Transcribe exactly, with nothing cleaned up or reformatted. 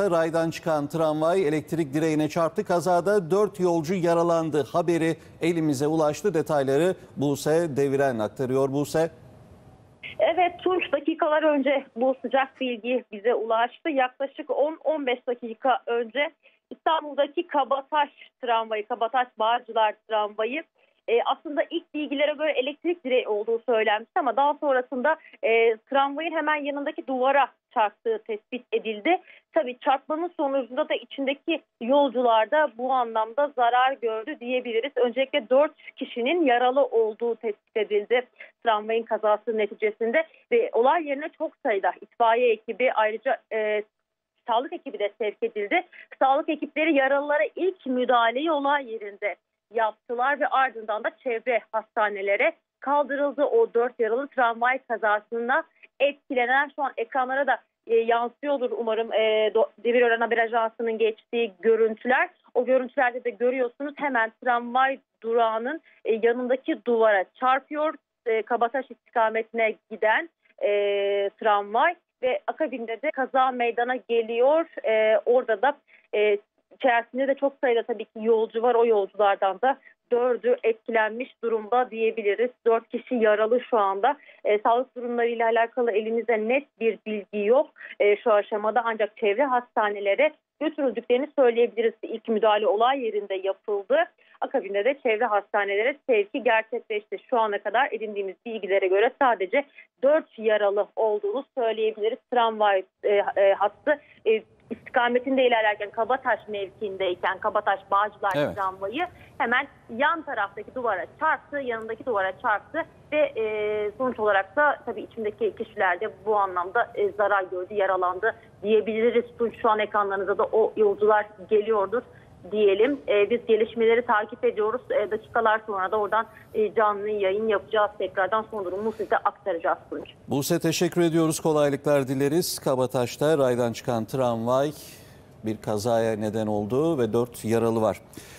Raydan çıkan tramvay elektrik direğine çarptı. Kazada dört yolcu yaralandı. Haberi elimize ulaştı. Detayları Buse Deviren aktarıyor. Buse. Evet Tunç, dakikalar önce bu sıcak bilgi bize ulaştı. Yaklaşık on on beş dakika önce İstanbul'daki Kabataş tramvayı, Kabataş Bağcılar tramvayı e, aslında ilk bilgilere göre elektrik direği olduğu söylenmişti ama daha sonrasında e, tramvayın hemen yanındaki duvara çarptığı tespit edildi. Tabii çarpmanın sonucunda da içindeki yolcular da bu anlamda zarar gördü diyebiliriz. Öncelikle dört kişinin yaralı olduğu tespit edildi tramvayın kazası neticesinde ve olay yerine çok sayıda itfaiye ekibi, ayrıca e, sağlık ekibi de sevk edildi. Sağlık ekipleri yaralılara ilk müdahaleyi olay yerinde yaptılar ve ardından da çevre hastanelere kaldırıldı. O dört yaralı tramvay kazasında etkilenen, şu an ekranlara da e, yansıyordur umarım e, Deviren Haber Ajansı'nın geçtiği görüntüler. O görüntülerde de görüyorsunuz, hemen tramvay durağının e, yanındaki duvara çarpıyor e, Kabataş istikametine giden e, tramvay ve akabinde de kaza meydana geliyor. E, orada da e, içerisinde de çok sayıda tabii ki yolcu var. O yolculardan da dördü etkilenmiş durumda diyebiliriz. Dört kişi yaralı şu anda. E, sağlık durumlarıyla alakalı elimizde net bir bilgi yok e, şu aşamada, ancak çevre hastanelere götürüldüklerini söyleyebiliriz. İlk müdahale olay yerinde yapıldı. Akabinde de çevre hastanelere sevki gerçekleşti. Şu ana kadar edindiğimiz bilgilere göre sadece dört yaralı olduğunu söyleyebiliriz. Tramvay e, e, hattı e, istikametinde ilerlerken, Kabataş mevkiindeyken, Kabataş Bağcılar evet. Tramvayı hemen yan taraftaki duvara çarptı, yanındaki duvara çarptı ve e, sonuç olarak da tabii içindeki kişiler de bu anlamda e, zarar gördü, yaralandı diyebiliriz. Şu an ekranlarınıza da o yolcular geliyordur diyelim. E, biz gelişmeleri takip ediyoruz. E, dakikalar sonra da oradan e, canlı yayın yapacağız. Tekrardan son durumu size aktaracağız. Buse, teşekkür ediyoruz. Kolaylıklar dileriz. Kabataş'ta raydan çıkan tramvay bir kazaya neden oldu ve dört yaralı var.